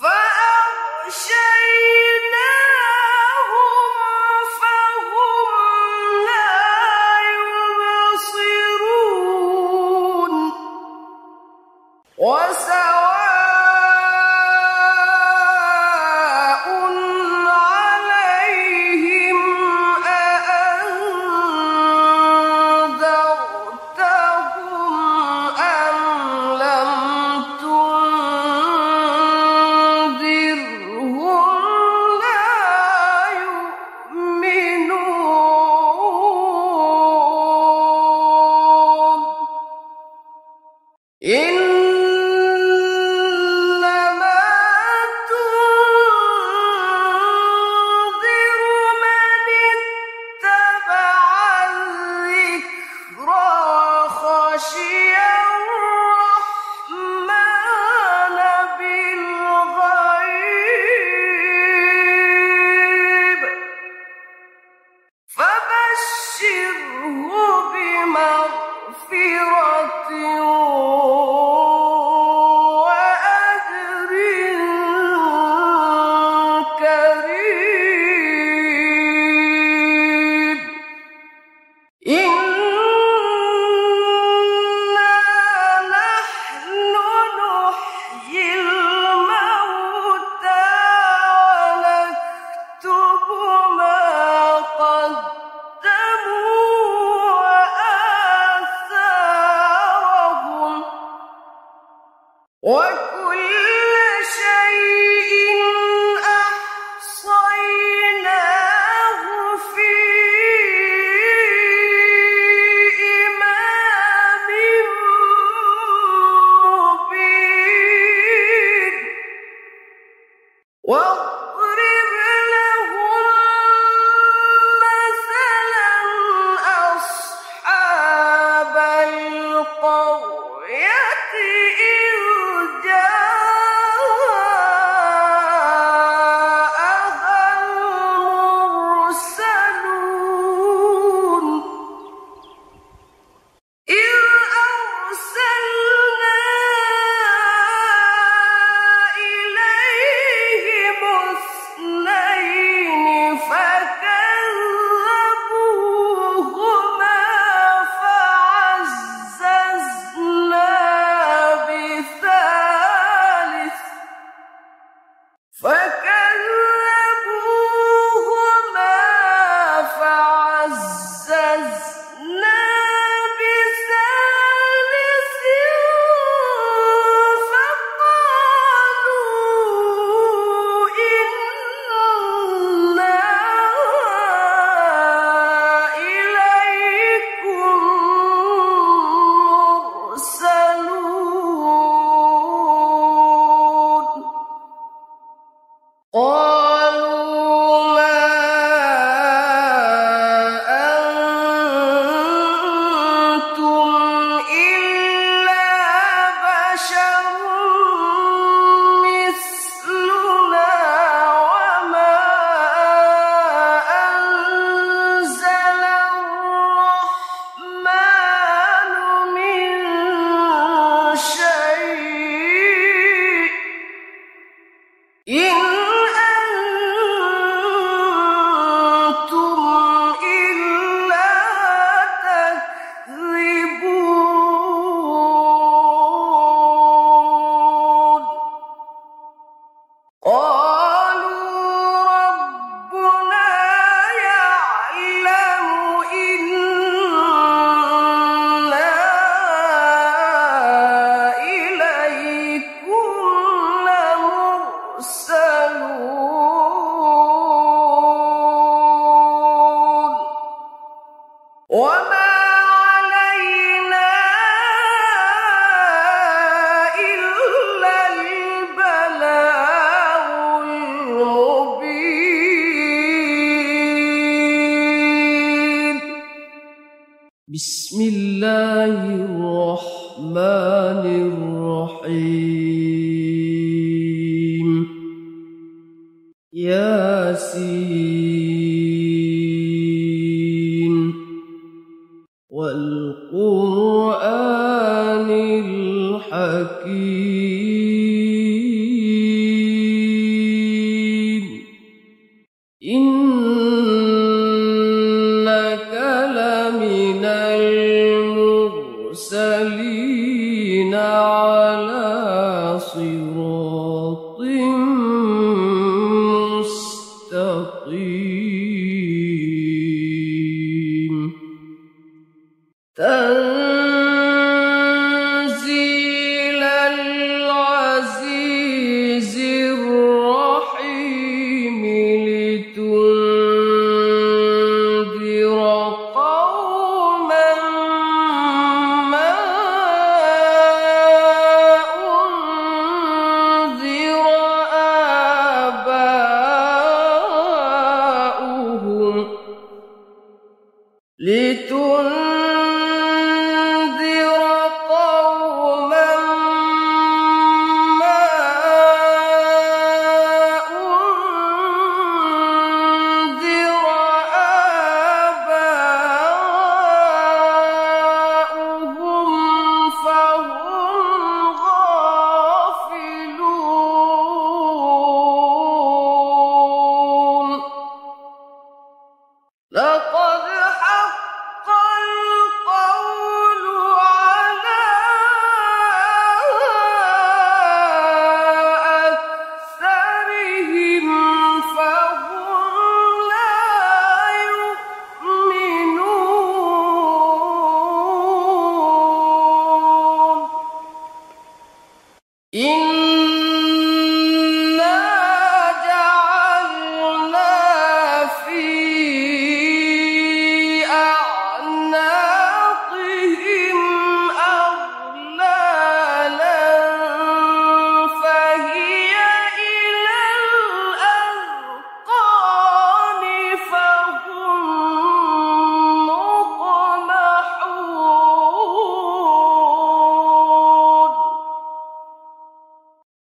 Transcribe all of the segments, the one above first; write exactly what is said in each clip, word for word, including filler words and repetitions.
فأغشيناهم وسواء عليهم أأنذرتهم أم لم تنذرهم لا يؤمنون وكل شيء أحصيناه في إمام مبين.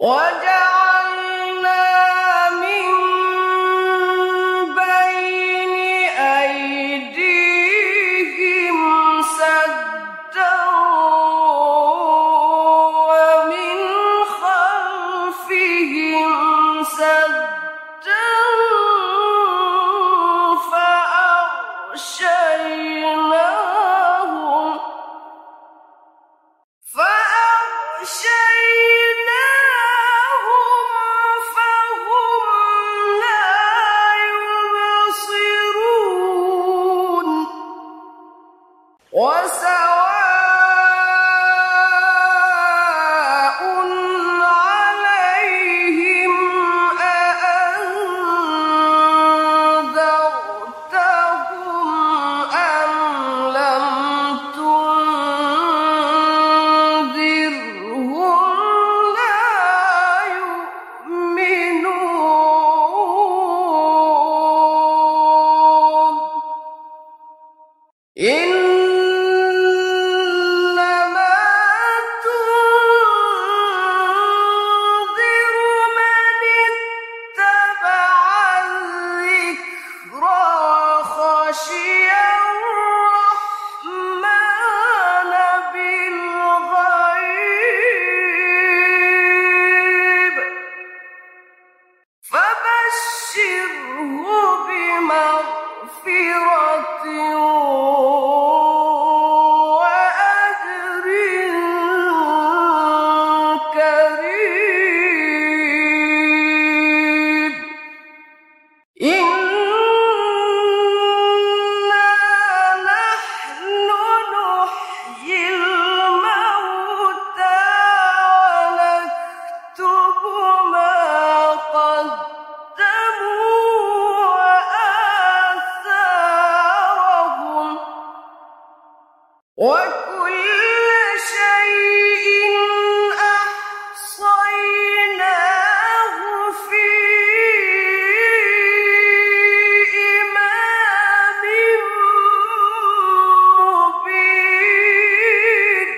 وَجَعَلْنَا مِنْ بَيْنِ أَيْدِيهِمْ سَدًّا وَمِنْ خَلْفِهِمْ سَدًّا فَأَغْشَيْنَاهُمْ فَأَغْشَيْنَاهُمْ وسواء عليهم أأنذرتهم أم لم تنذرهم لا يؤمنون. وكل شيء أحصيناه في إمام مبين.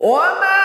وما